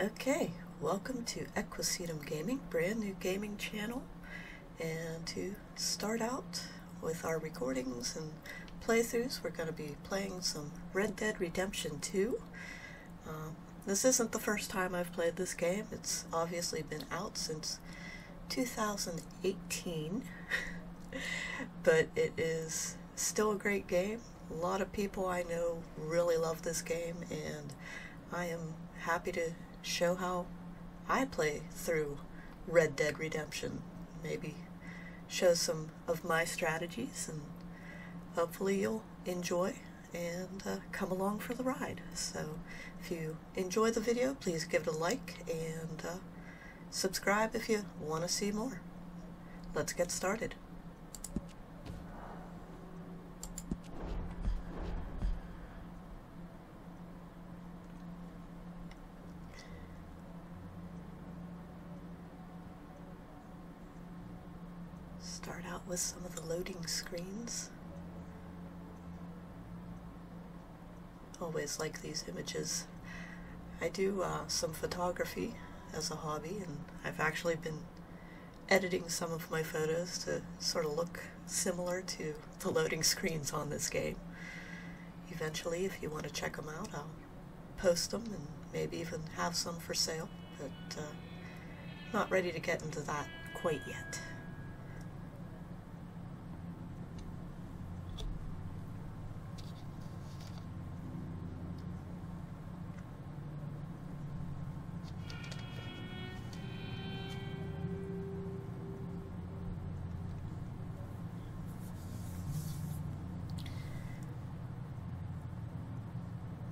Okay, welcome to Equisetum Gaming, brand new gaming channel, and to start out with our recordings and playthroughs, we're going to be playing some Red Dead Redemption 2. This isn't the first time I've played this game. It's obviously been out since 2018, but it is still a great game. A lot of people I know really love this game, and I am happy to show how I play through Red Dead Redemption. Maybe show some of my strategies, and hopefully you'll enjoy and come along for the ride. So if you enjoy the video, please give it a like and subscribe if you want to see more. Let's get started. Start out with some of the loading screens. Always like these images. I do some photography as a hobby, and I've actually been editing some of my photos to sort of look similar to the loading screens on this game. Eventually, if you want to check them out, I'll post them and maybe even have some for sale, but not ready to get into that quite yet.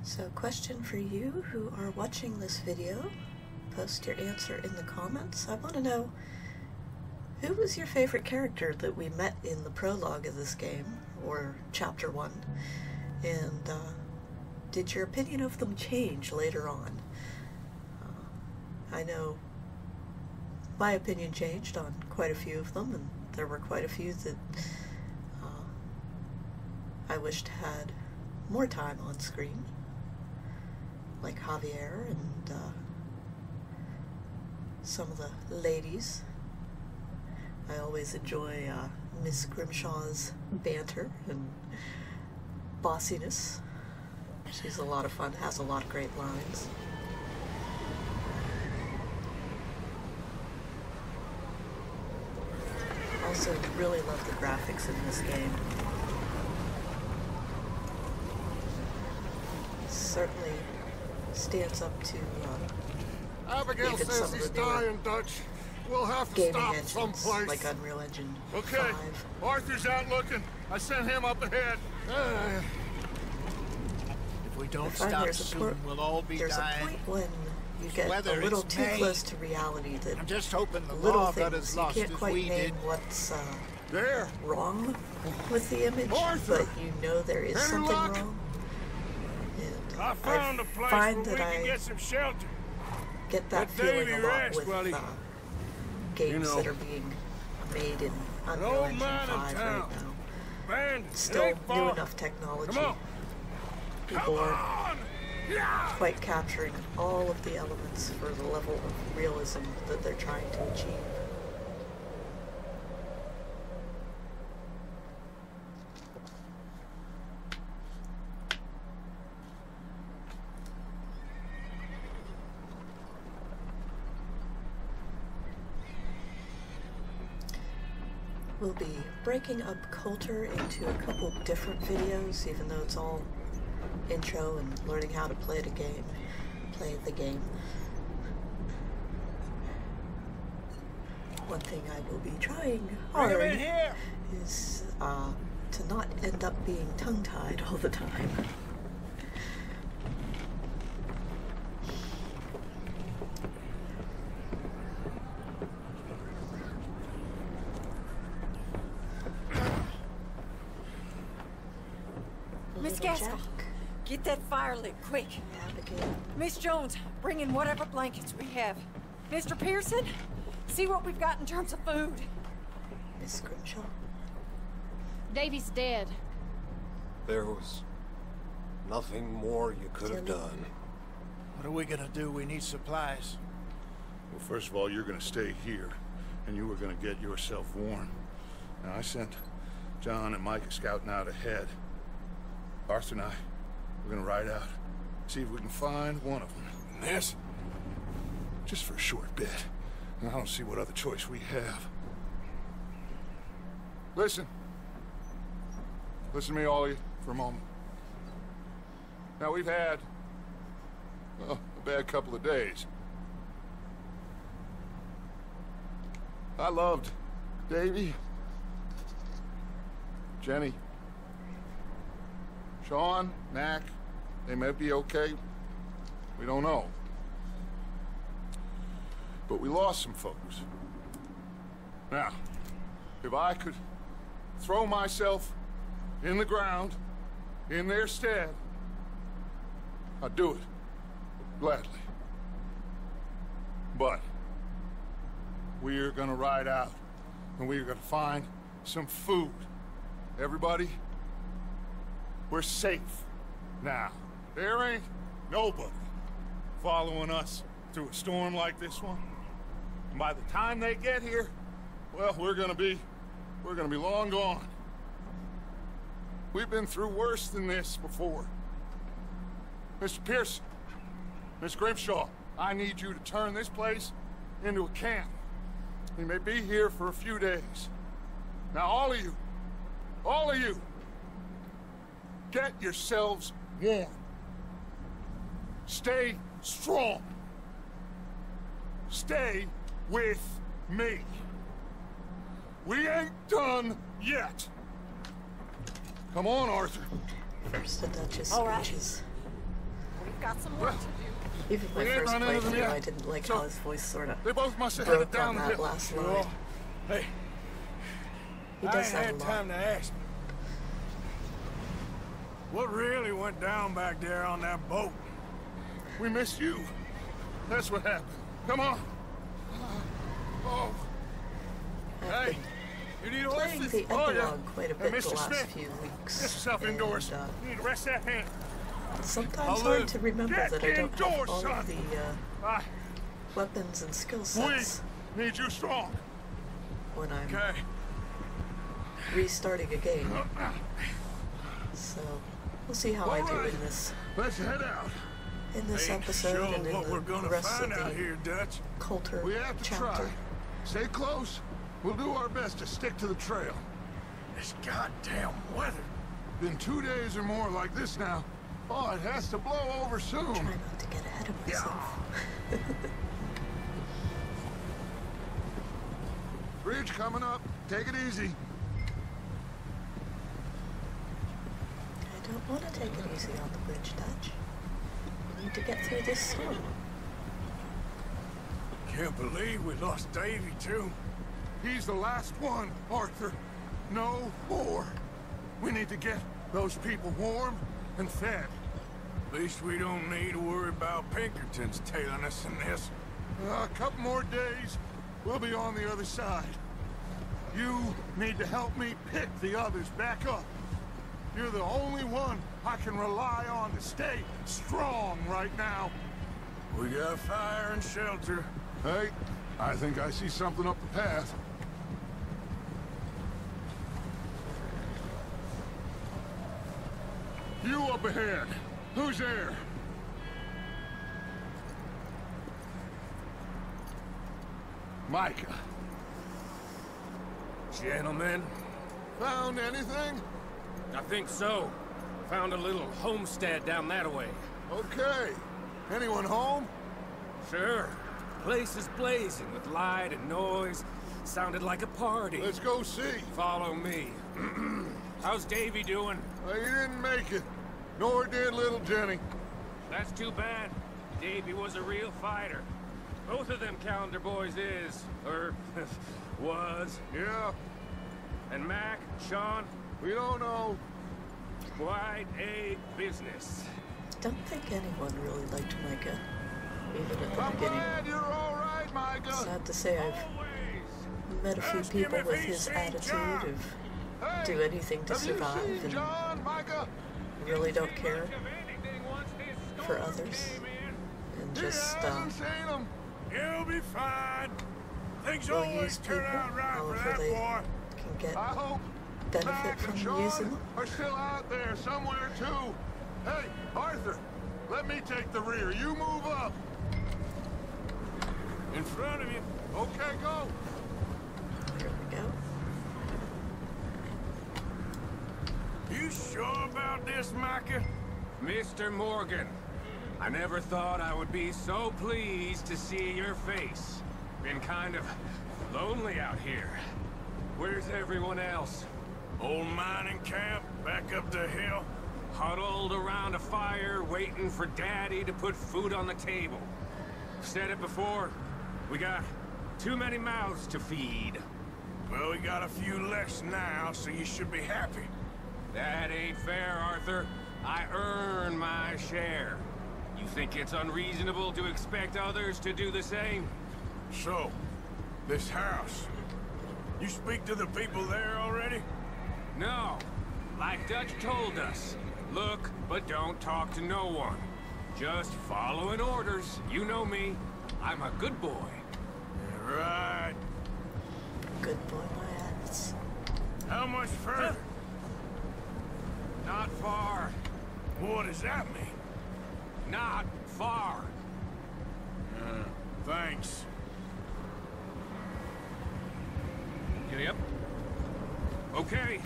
So, question for you who are watching this video, post your answer in the comments. I want to know, who was your favorite character that we met in the prologue of this game, or chapter 1, and did your opinion of them change later on? I know my opinion changed on quite a few of them, and there were quite a few that I wished had more time on screen, like Javier and some of the ladies. I always enjoy Miss Grimshaw's banter and bossiness. She's a lot of fun, has a lot of great lines. Also really love the graphics in this game. Certainly stands up to Abigail says he's dying, Dutch. We'll have to stop engines, someplace. Like Unreal Engine 5. Okay, Arthur's out looking. I sent him up ahead. If we don't stop soon, we'll all be dying. There's a point when you get a little too close to reality that I'm just hoping the little things, you can't quite name what's wrong with the image, Arthur, but you know there is something wrong. I found a place where we can get some shelter. Get that feeling a lot with games that are being made in Unreal Engine 5 right now. Still new enough technology. People are quite capturing all of the elements for the level of realism that they're trying to achieve. We'll be breaking up Colter into a couple different videos, even though it's all intro and learning how to play the game. One thing I will be trying hard is to not end up being tongue-tied all the time. Get that fire lit, quick. Miss Jones, bring in whatever blankets we have. Mr. Pearson, see what we've got in terms of food. Miss Grimshaw? Davy's dead. There was nothing more you could have done. What What are we gonna do? We need supplies. Well, first of all, you're gonna stay here, and you are gonna get yourself warm. Now, I sent John and Micah scouting out ahead. Arthur and I, we're gonna ride out, see if we can find one of them. And this? Just for a short bit. And I don't see what other choice we have. Listen. Listen to me, all of you, for a moment. Now, we've had, well, a bad couple of days. I loved Davy, Jenny, Sean, Mac. They may be okay. We don't know. But we lost some folks. Now, if I could throw myself in the ground, in their stead, I'd do it. Gladly. But we're gonna ride out, and we're gonna find some food. Everybody, we're safe now. There ain't nobody following us through a storm like this one. And by the time they get here, well, we're gonna be long gone. We've been through worse than this before. Mr. Pearson, Miss Grimshaw, I need you to turn this place into a camp. We may be here for a few days. Now, all of you, get yourselves warm. Stay strong. Stay with me. We ain't done yet. Come on, Arthur. First the Duchess speeches. Right. We've got some work to do. Even my first playthrough, I didn't like how his voice sort of broke down that last line. Hey, he does that a lot. I had time to ask. What really went down back there on that boat? We missed you. That's what happened. Come on. Oh. Hey, you need horses. The epilogue quite a bit the last few weeks. Get yourself indoors. You need to rest that hand. Sometimes hard to remember that I don't have all of the weapons and skill sets. We need you strong. When I'm restarting a game. So we'll see how I do in this. Let's head out. In this episode and in the rest of the Colter chapter. Stay close. We'll do our best to stick to the trail. This goddamn weather. Been 2 days or more like this now. Oh, it has to blow over soon. Try not to get ahead of myself. Yeah. Bridge coming up. Take it easy. I don't want to take it easy on the bridge, Dutch. We need to get through this storm. Can't believe we lost Davy, too. He's the last one, Arthur. No more. We need to get those people warm and fed. At least we don't need to worry about Pinkerton's tailing us in this. A couple more days, we'll be on the other side. You need to help me pick the others back up. You're the only one I can rely on to stay strong right now. We got fire and shelter. Hey, I think I see something up the path. You up ahead. Who's there? Micah. Gentlemen. Found anything? I think so. Found a little homestead down that way. Okay. Anyone home? Sure. Place is blazing with light and noise. Sounded like a party. Let's go see. Follow me. How's Davy doing? He didn't make it. Nor did little Jenny. That's too bad. Davy was a real fighter. Both of them calendar boys is, or was. Yeah. And Mac, Sean? We don't know. Quite a business. Don't think anyone really liked Micah. Even at the beginning. Glad you're all right, Micah. Sad to say, I've met a few people with his attitude of do anything to survive and really don't care for others. just You'll be fine. Things will use people however they can get benefit from using them. Are still out there somewhere too. Hey, Arthur, let me take the rear. You move up. In front of you. Okay, go. There we go. You sure about this, Micah? Mr. Morgan, I never thought I would be so pleased to see your face. Been kind of lonely out here. Where's everyone else? Old mining camp, back up the hill. Huddled around a fire, waiting for Daddy to put food on the table. Said it before, we got too many mouths to feed. Well, we got a few less now, so you should be happy. That ain't fair, Arthur. I earn my share. You think it's unreasonable to expect others to do the same? So, this house, you speak to the people there already? No. Like Dutch told us, look, but don't talk to no one. Just following orders. You know me. I'm a good boy. Right. Good boy, my ass. How much further? Not far. What does that mean? Not far. Thanks. Yep. Okay.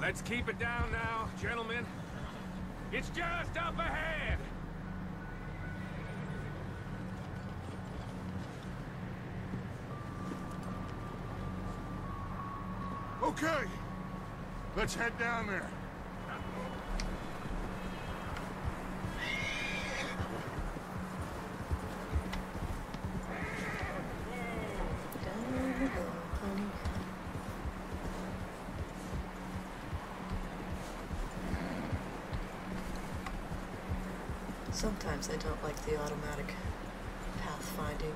Let's keep it down now, gentlemen. It's just up ahead. Okay. Let's head down there. Sometimes I don't like the automatic pathfinding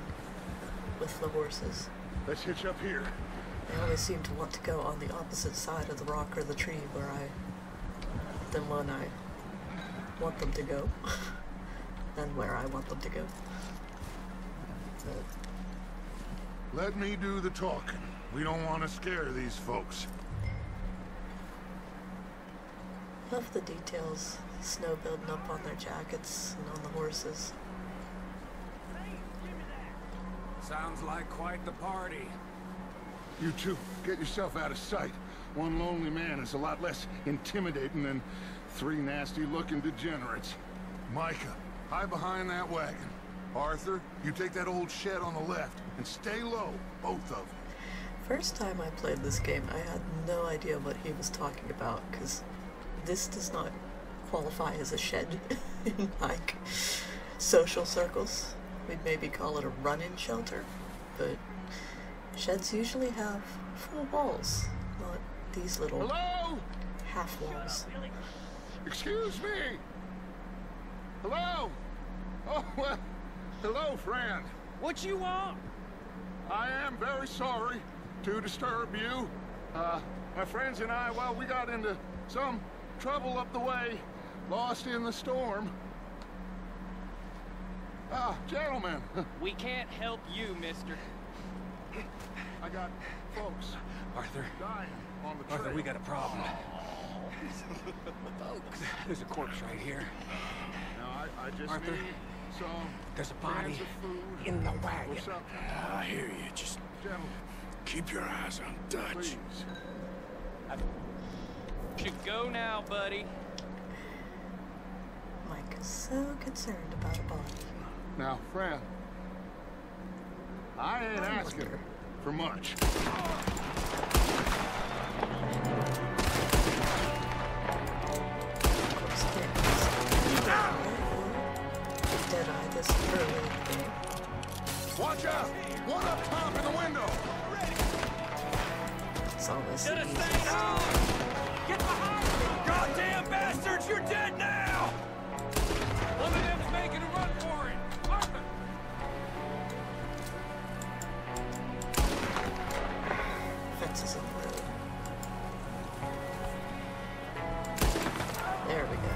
with the horses. Let's hitch up here. They always seem to want to go on the opposite side of the rock or the tree where I want them to go, and where I want them to go. Let me do the talking. We don't want to scare these folks. Love the details. Snow building up on their jackets and on the horses. Sounds like quite the party. You two, get yourself out of sight. One lonely man is a lot less intimidating than three nasty-looking degenerates. Micah, hide behind that wagon. Arthur, you take that old shed on the left and stay low, both of them. First time I played this game, I had no idea what he was talking about, because this does not qualify as a shed in like social circles. We'd maybe call it a run-in shelter, but sheds usually have full walls, not these little half walls. Excuse me. Hello. Oh, well, hello, friend. What you want? I am very sorry to disturb you. My friends and I, well, we got into some trouble up the way. Lost in the storm. Ah, gentlemen. We can't help you, mister. I got folks. Arthur. Dying on the trail. Arthur, we got a problem. Folks. There's a corpse right here. No, I just Arthur, need some there's a body in the wagon. I hear you. Just keep your eyes on Dutch. Please. You should go now, buddy. Mike is so concerned about a body. Now, friend, I ain't asking her for much. Dead-eye this early in the game. Watch out! One up top in the window! It's always the easiest. Get behind me! Goddamn bastards, you're dead now! One of them's making a run for it! Arthur! Fences on the road. There we go.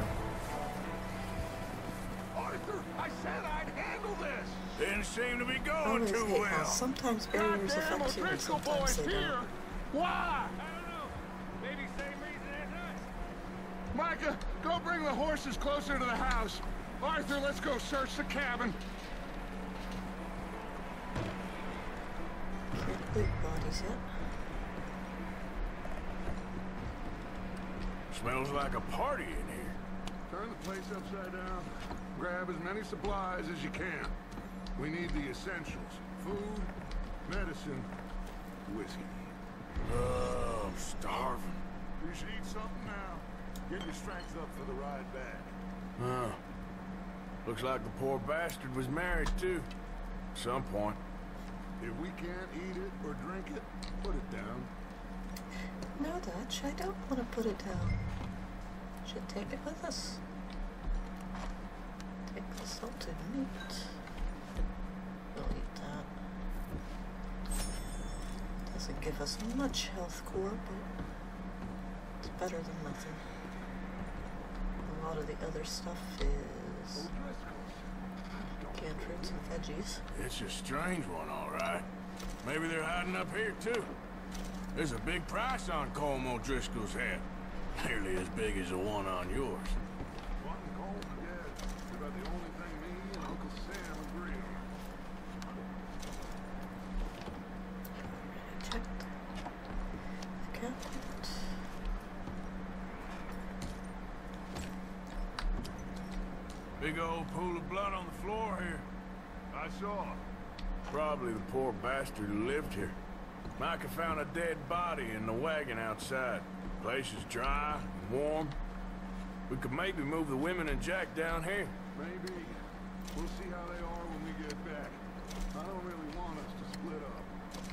Arthur, I said I'd handle this. Didn't seem to be going too well. Sometimes barriers affect you and sometimes they don't. Why? I don't know. Maybe same reason as us. Micah, go bring the horses closer to the house. Arthur, let's go search the cabin. Can't leave bodies yet. Smells like a party in here. Turn the place upside down. Grab as many supplies as you can. We need the essentials. Food, medicine, whiskey. Oh, I'm starving. You should eat something now. Get your strength up for the ride back. Oh. Looks like the poor bastard was married, too. At some point. If we can't eat it or drink it, put it down. No, Dutch, I don't want to put it down. Should take it with us. Take the salted meat. We'll eat that. Doesn't give us much health core, but it's better than nothing. A lot of the other stuff is canned fruits and veggies. It's a strange one, all right. Maybe they're hiding up here, too. There's a big price on Colm O'Driscoll's head. Nearly as big as the one on yours. One gold dead. It's about the only thing me and Uncle Sam agree on. Check. Okay. Big old pool of blood on the floor here. I saw it. Probably the poor bastard who lived here. Micah found a dead body in the wagon outside. Place is dry, warm. We could maybe move the women and Jack down here. Maybe. We'll see how they are when we get back. I don't really want us to split up.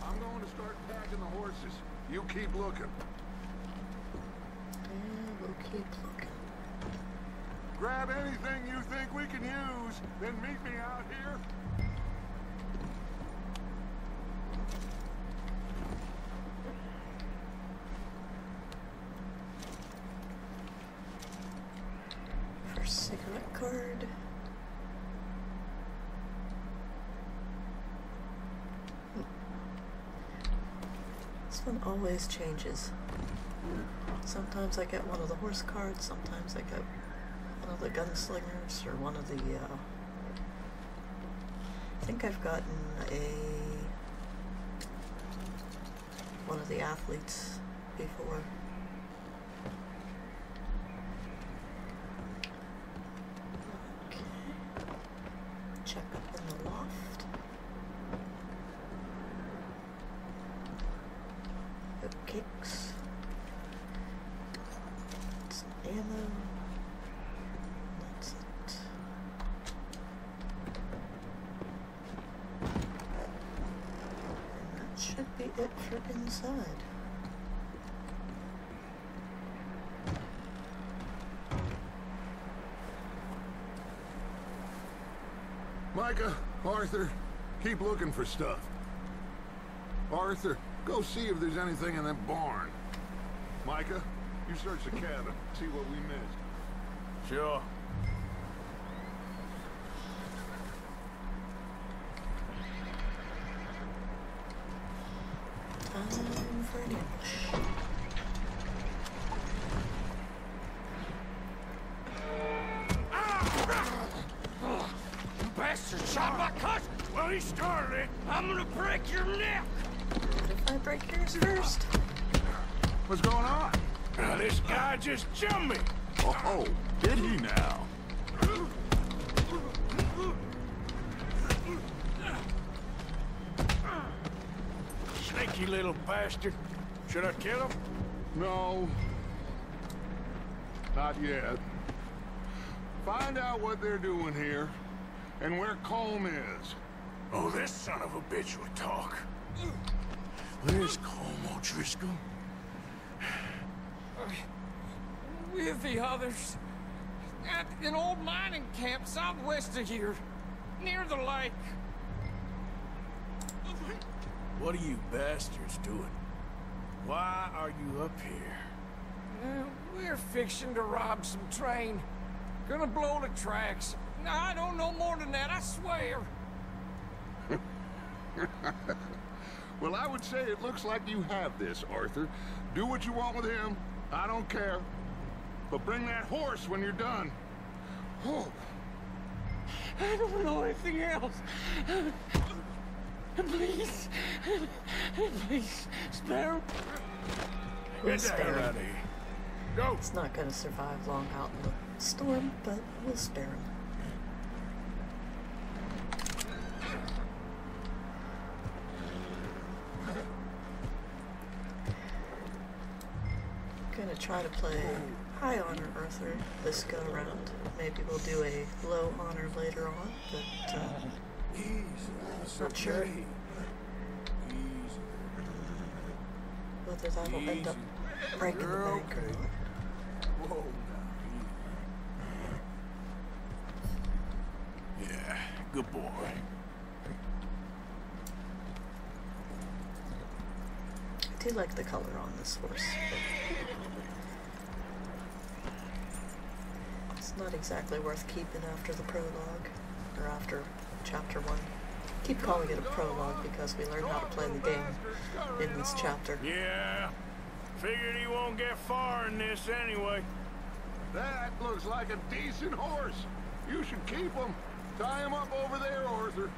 I'm going to start packing the horses. You keep looking. Yeah, we'll keep looking. Grab anything you think we can use, then meet me out here. Cigarette card. This one always changes. Sometimes I get one of the horse cards, sometimes I get one of the gunslingers, or one of the, I think I've gotten one of the athletes before. Inside. Micah, Arthur, keep looking for stuff. Arthur, go see if there's anything in that barn. Micah, you search the cabin, see what we missed. Sure. Just jump me! Oh, did he now? Sneaky little bastard. Should I kill him? No. Not yet. Find out what they're doing here and where Colm is. Oh, this son of a bitch will talk. Where's Colm O'Driscoll? With the others, at an old mining camp southwest of here, near the lake. What are you bastards doing? Why are you up here? We're fixing to rob some train. Gonna blow the tracks, I don't know more than that, I swear. Well, I would say it looks like you have this, Arthur. Do what you want with him. I don't care. But bring that horse when you're done. Oh. I don't know anything else. Please. Please. Spare. We'll spare him. Go. It's not going to survive long out in the storm, but we'll spare him. Gonna try to play high honor Arthur this go around. Maybe we'll do a low honor later on, but not sure whether that'll end up breaking the bank or not. Whoa. Yeah, good boy. I do like the color on this horse. It's not exactly worth keeping after the prologue, or after chapter 1. Keep calling it a prologue because we learned how to play the game in this chapter. Yeah, figured he won't get far in this anyway. That looks like a decent horse. You should keep him. Tie him up over there, Arthur.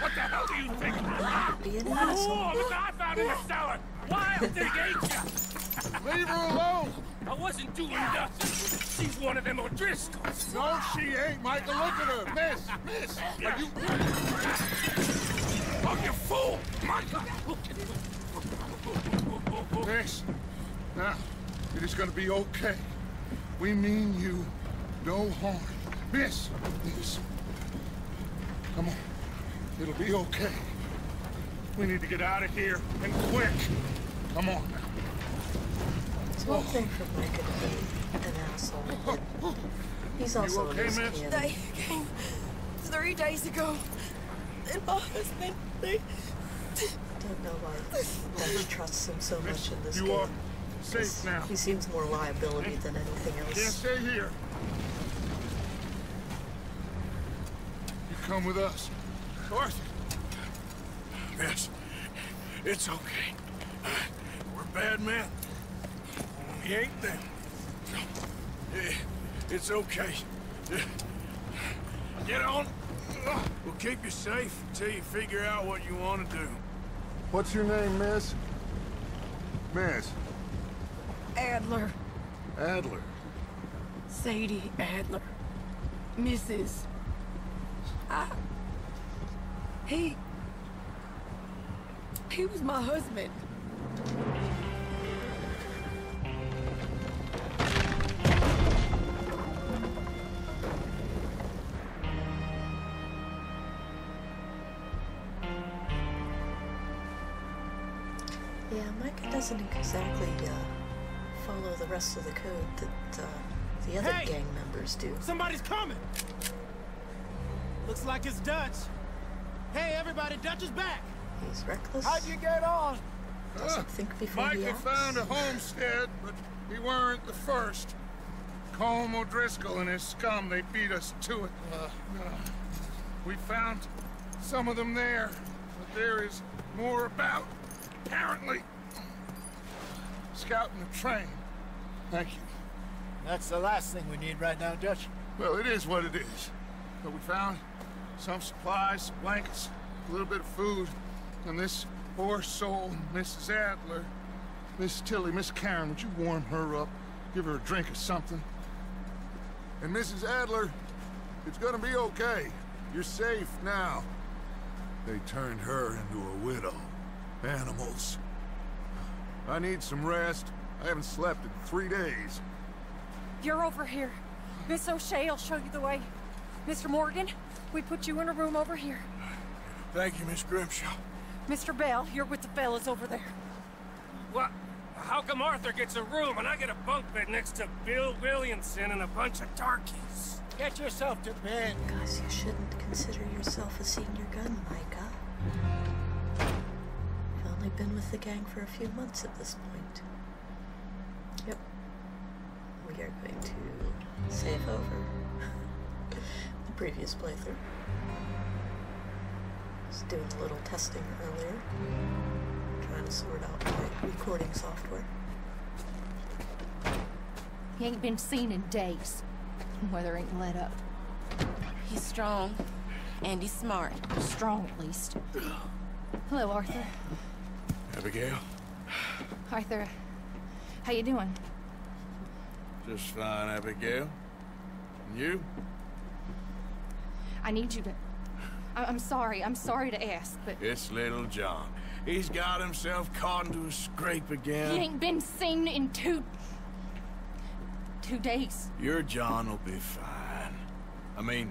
What the hell do you think? Oh, but I found him a cellar. Wild thing, ain't ya? Leave her alone. I wasn't doing nothing. She's one of them O'Driscolls. No, she ain't, Micah. Look at her. Miss. Are you... Oh, you fool, Micah. Miss, now, it is going to be okay. We mean you no harm. Miss. Come on. It'll be okay. We need to get out of here, and quick. Come on now. It's one thing for Micah to be an asshole, but he's also a miscreant. They came 3 days ago, and my husband, don't know why Dutch trusts him so much in this game. You are safe now. He seems more liability than anything else. Can't stay here. You come with us. Arthur! Yes, it's okay. We're bad men. We ain't them. It's okay. Get on. We'll keep you safe until you figure out what you want to do. What's your name, miss? Miss? Adler. Adler? Sadie Adler. Mrs. He was my husband. Yeah, Micah doesn't exactly follow the rest of the code that the other gang members do. Somebody's coming! Looks like it's Dutch. Hey, everybody, Dutch is back! He's reckless. How'd you get on? Doesn't think before he acts. Micah found a homestead, but we weren't the first. Colm O'Driscoll and his scum, they beat us to it. We found some of them there, but there is more about, apparently. Scouting a train. Thank you. That's the last thing we need right now, Dutch. Well, it is what it is. But we found... some supplies, some blankets, a little bit of food, and this poor soul, Mrs. Adler, Miss Tilly, Miss Karen, would you warm her up, give her a drink or something? And Mrs. Adler, it's gonna be okay. You're safe now. They turned her into a widow. Animals. I need some rest. I haven't slept in 3 days. You're over here. Miss O'Shea will show you the way. Mr. Morgan? We put you in a room over here. Thank you, Miss Grimshaw. Mr. Bell, you're with the fellas over there. What? How come Arthur gets a room and I get a bunk bed next to Bill Williamson and a bunch of darkies? Get yourself to bed. Guys, you shouldn't consider yourself a senior gun, Micah. If only been with the gang for a few months at this point. Yep. We are going to save over the previous playthrough. Just doing a little testing earlier, trying to sort out my recording software. He ain't been seen in days. Weather ain't let up. He's strong. And he's smart. Strong, at least. Hello, Arthur. Abigail. Arthur, how you doing? Just fine, Abigail. And you? I need you to... I'm sorry to ask, but... It's little John. He's got himself caught into a scrape again. He ain't been seen in two days. Your John will be fine. I mean...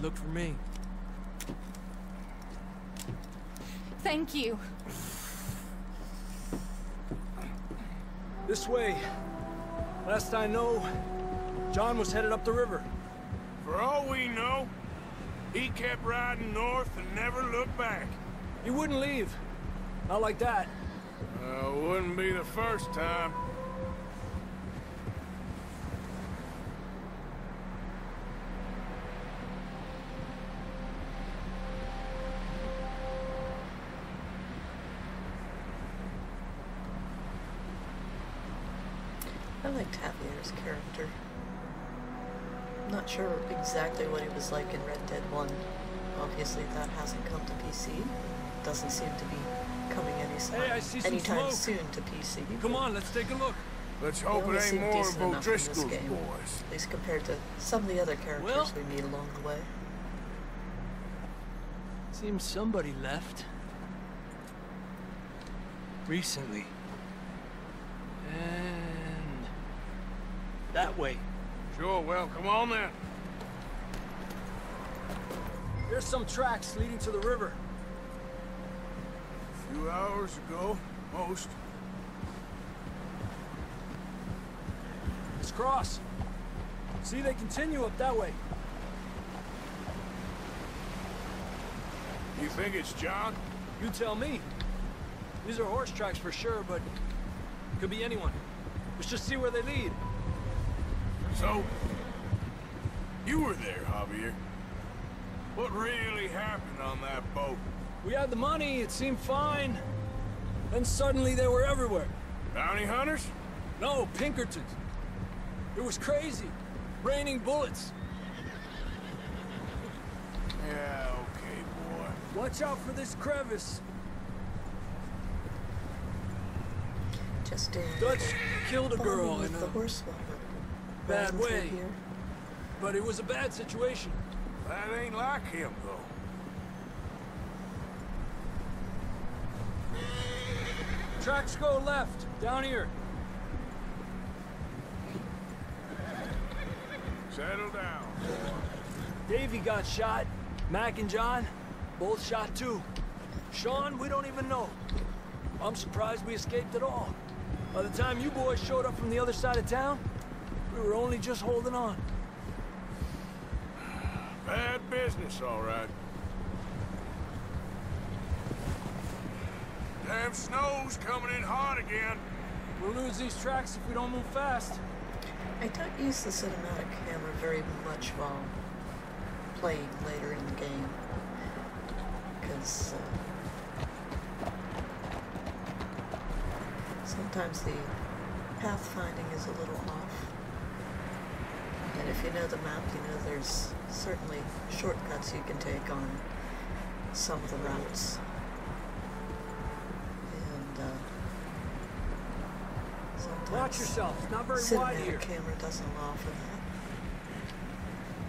Look for me. Thank you. This way. Last I know, John was headed up the river. For all we know, he kept riding north and never looked back. He wouldn't leave. Not like that. Wouldn't be the first time. I liked Javier's character. I'm not sure exactly what he was like in Red Dead 1. Obviously that hasn't come to PC. It doesn't seem to be coming anytime soon to PC. Come on, let's take a look. Let's hope it ain't more of O'Driscoll's boys. At least compared to some of the other characters we meet along the way. Seems somebody left. Recently. That way. Sure, well, come on then. There's some tracks leading to the river. A few hours ago, most. Let's cross. See, they continue up that way. You think it's John? You tell me. These are horse tracks for sure, but it could be anyone. Let's just see where they lead. So, you were there, Javier. What really happened on that boat? We had the money, it seemed fine. Then suddenly they were everywhere. Bounty hunters? No, Pinkertons. It was crazy. Raining bullets. Yeah, okay, boy. Watch out for this crevice. Just Dutch killed a girl in the horse water. Bad way, but it was a bad situation. That ain't like him, though. Tracks go left, down here. Settle down. Davey got shot. Mac and John, both shot too. Sean, we don't even know. I'm surprised we escaped at all. By the time you boys showed up from the other side of town, we were only just holding on. Bad business, all right. Damn snow's coming in hot again. We'll lose these tracks if we don't move fast. I don't use the cinematic camera very much while playing later in the game. Because sometimes the pathfinding is a little off. And if you know the map, you know there's certainly shortcuts you can take on some of the routes. And sometimes watch yourself. It's not very wide here. The camera doesn't allow for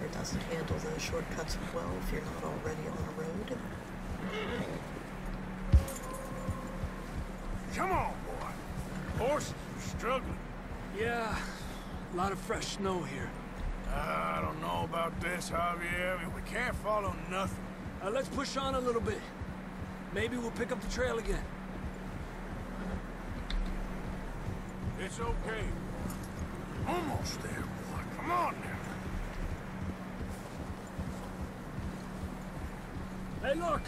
that. Or doesn't handle those shortcuts well if you're not already on a road. horses are struggling. Yeah, a lot of fresh snow here. I don't know about this, Javier. I mean, we can't follow nothing. Let's push on a little bit. Maybe we'll pick up the trail again. It's okay. Almost there, boy. Come on now. Hey, look!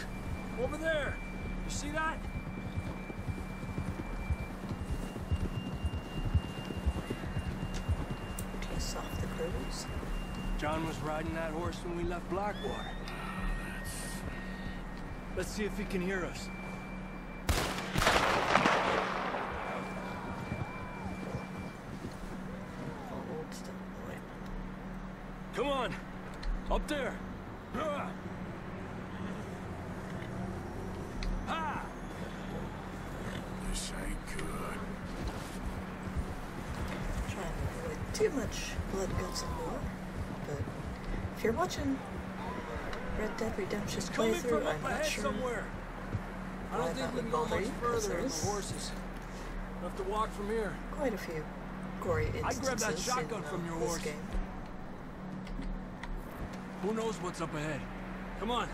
Over there! You see that? Piss off the cruise. John was riding that horse when we left Blackwater. Let's see if he can hear us. Come on! Up there! Ha! This ain't good. I'm trying to avoid too much blood, guts, and gore. But if you're watching Red Dead Redemption's playthrough, I'm not sure somewhere. I don't think we can go much further with the horses. We'll have to walk from here. Quite a few gory instances. I grabbed that shotgun from your horse. Game. Who knows what's up ahead? Come on.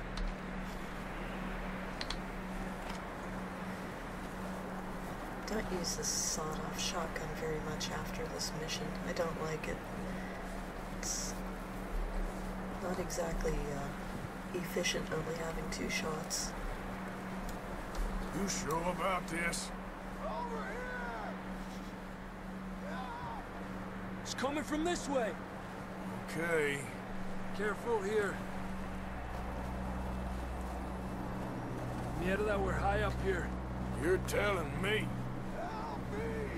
Don't use this sawed-off shotgun very much after this mission. I don't like it. It's not exactly efficient, only having two shots. You sure about this? Over here! Yeah. It's coming from this way. Okay. Careful here. Yeah, that we're high up here. You're telling me. Help me.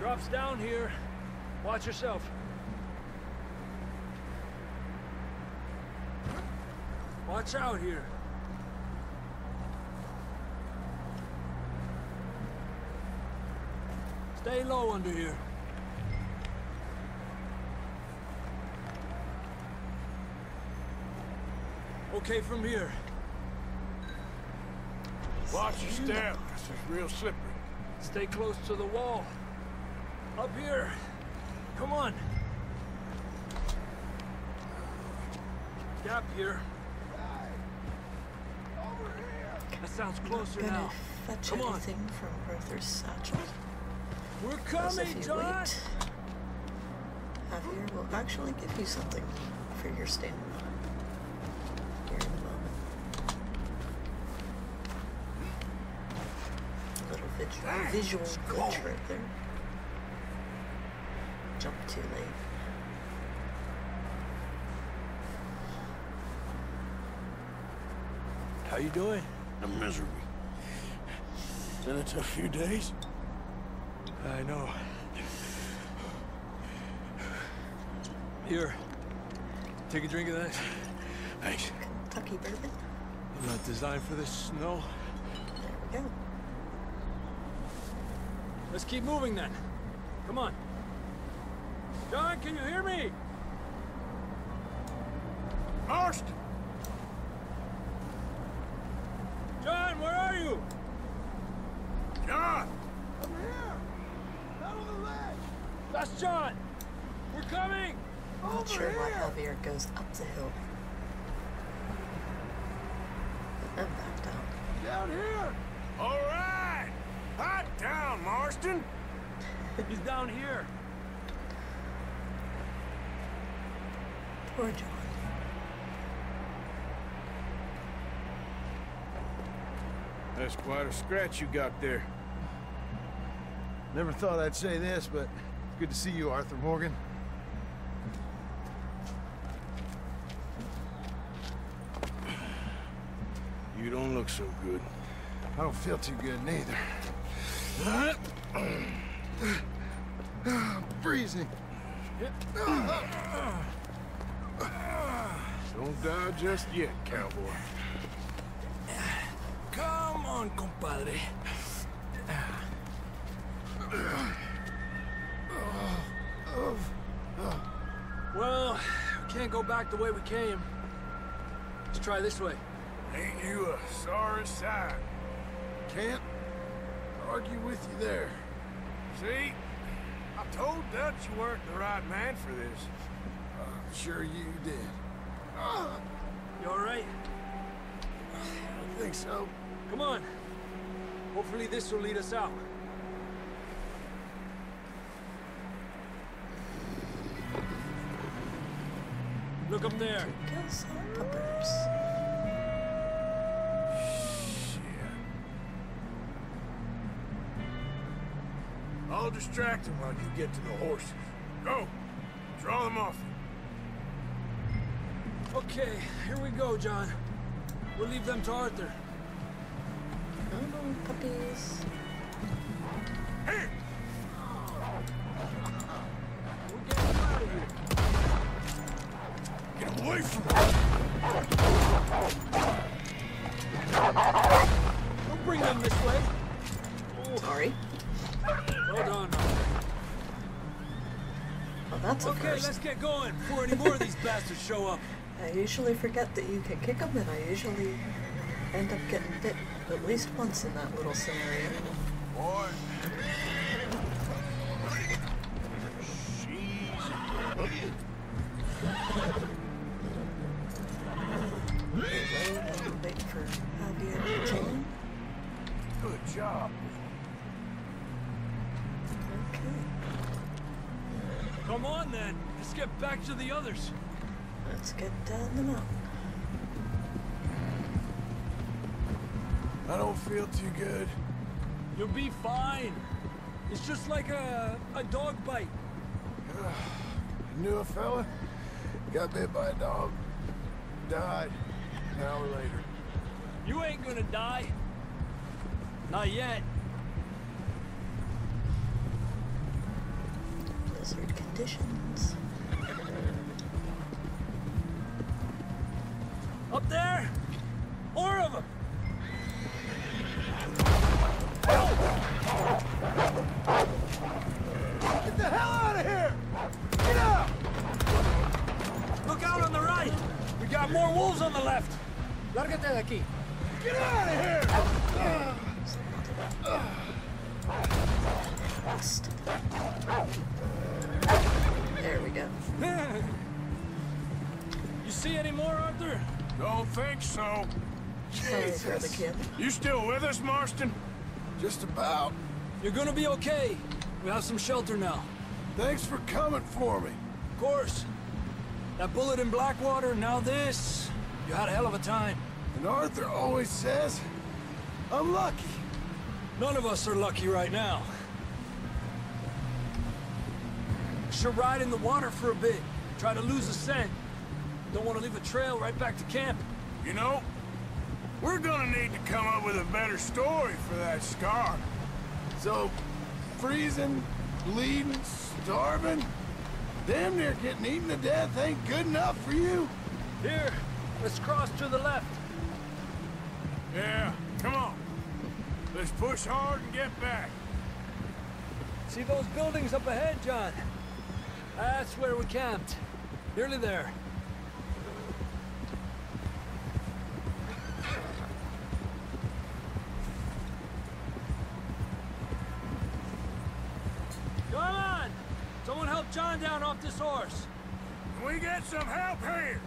Drops down here. Watch yourself. Watch out here. Stay low under here. Okay, from here. Watch your step. This is real slippery. Stay close to the wall. Up here. Come on. Gap here. Over here. That sounds closer now. Come on. Anything from Arthur's satchel. We're coming, John! Javier will actually give you something for your stamina. Here in a moment. A little visual glitch right there. Jump too late. How you doing? I'm miserable. Been a tough few days. I know. Here. Take a drink of that. Thanks. Kentucky bourbon. I'm not designed for this snow. There we go. Let's keep moving then. Come on. John, can you hear me? Marston! John, where are you? John! Over here! That's John! We're coming! I'm not sure why Javier goes up the hill. I'm back down. Down here! Alright! Hot down, Marston! He's down here. Poor John. That's quite a scratch you got there. Never thought I'd say this, but it's good to see you, Arthur Morgan. You don't look so good. I don't feel too good, neither. I'm freezing. Don't die just yet, cowboy. Come on, compadre. Well, we can't go back the way we came. Let's try this way. Ain't you a sorry sight? Can't argue with you there. See? I told Dutch you weren't the right man for this. I'm sure you did. You alright? I don't think so. Come on. Hopefully this will lead us out. Look up there. Kill some puppers. Shit. I'll distract them while you get to the horses. Go. Draw them off. Okay, here we go, John. We'll leave them to Arthur. Come on, puppies. Hey! We're getting out of here. Get away from me! Don't bring them this way. Oh. Sorry. Hold on. Well, that's okay. First. Let's get going before any more of these bastards show up. I usually forget that you can kick them, and I usually end up getting bit at least once in that little scenario. Boy. Wait for Javier to join. Good job. Okay. Come on then. Let's get back to the others. Let's get down the mountain. I don't feel too good. You'll be fine. It's just like a dog bite. Knew a fella? Got bit by a dog. Died an hour later. You ain't gonna die. Not yet. Blizzard conditions. Up there! Four of them! Get the hell out of here! Get out! Look out on the right! We got more wolves on the left! Lárgate de aquí! Get out of here! There we go. You see any more, Arthur? Don't think so. Jesus. You still with us, Marston? Just about. You're gonna be okay. We have some shelter now. Thanks for coming for me. Of course. That bullet in Blackwater, now this. You had a hell of a time. And Arthur always says, I'm lucky. None of us are lucky right now. Should ride in the water for a bit. Try to lose the scent. Don't want to leave a trail right back to camp. You know, we're gonna need to come up with a better story for that scar. So, freezing, bleeding, starving, damn near getting eaten to death ain't good enough for you. Here, let's cross to the left. Yeah, come on. Let's push hard and get back. See those buildings up ahead, John? That's where we camped. Nearly there. John down off this horse. Can we get some help here?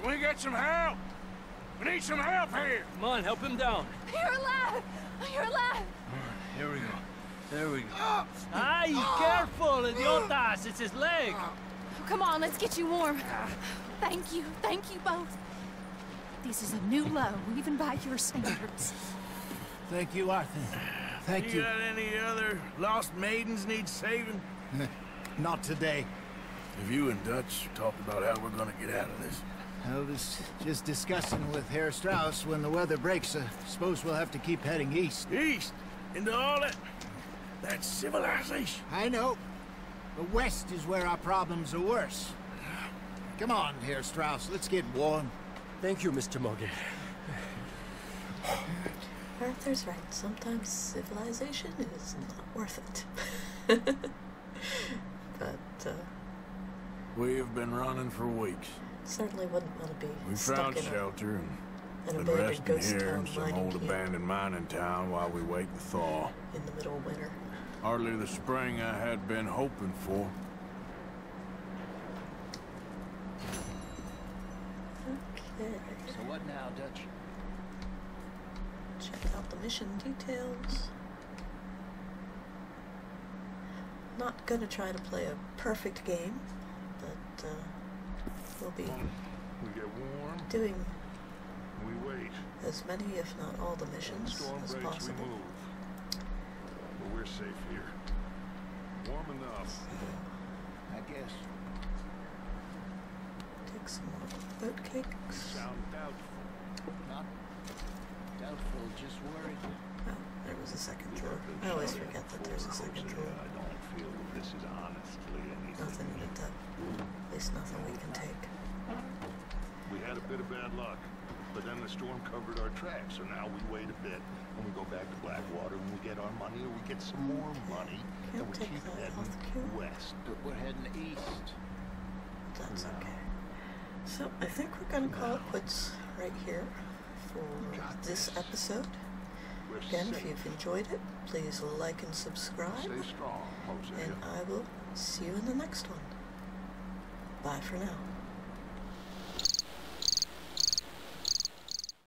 Can we get some help? We need some help here. Come on, help him down. You're alive! You're alive! Right, here we go. There we go. Ay, careful, idiotas! It's his leg. Oh, come on, let's get you warm. Thank you. Thank you both. This is a new low, even by your standards. Thank you, Arthur. Thank you. You got any other lost maidens need saving? Not today. Have you and Dutch talked about how we're gonna get out of this? I was just discussing with Herr Strauss when the weather breaks. I suppose we'll have to keep heading east. East? Into all that civilization? I know. The west is where our problems are worse. Come on, Herr Strauss, let's get warm. Thank you, Mr. Morgan. Arthur's right. Sometimes civilization is not worth it. But we have been running for weeks. Certainly wouldn't want to be. We stuck found in shelter and been resting here in some old abandoned mining town while we wait the thaw. In the middle of winter. Hardly the spring I had been hoping for. Okay. So what now, Dutch? Check out the mission details. Not gonna try to play a perfect game, but we'll be doing as many, if not all, the missions as possible. But we're safe here. Warm enough, I guess. Take some more oatcakes. Sound doubtful? Not doubtful, just worried. Oh, there was a second drawer. I always forget that there's a second drawer. I don't feel that this is honestly anything. Nothing in it, at least nothing we can take. We had a bit of bad luck, but then the storm covered our tracks, so now we wait a bit and we go back to Blackwater and we get our money, or we get some more money, and we keep heading west. But we're heading east. That's okay. So I think we're gonna call it quits right here for this episode. Again, if you've enjoyed it, please like and subscribe, and I will see you in the next one. Bye for now.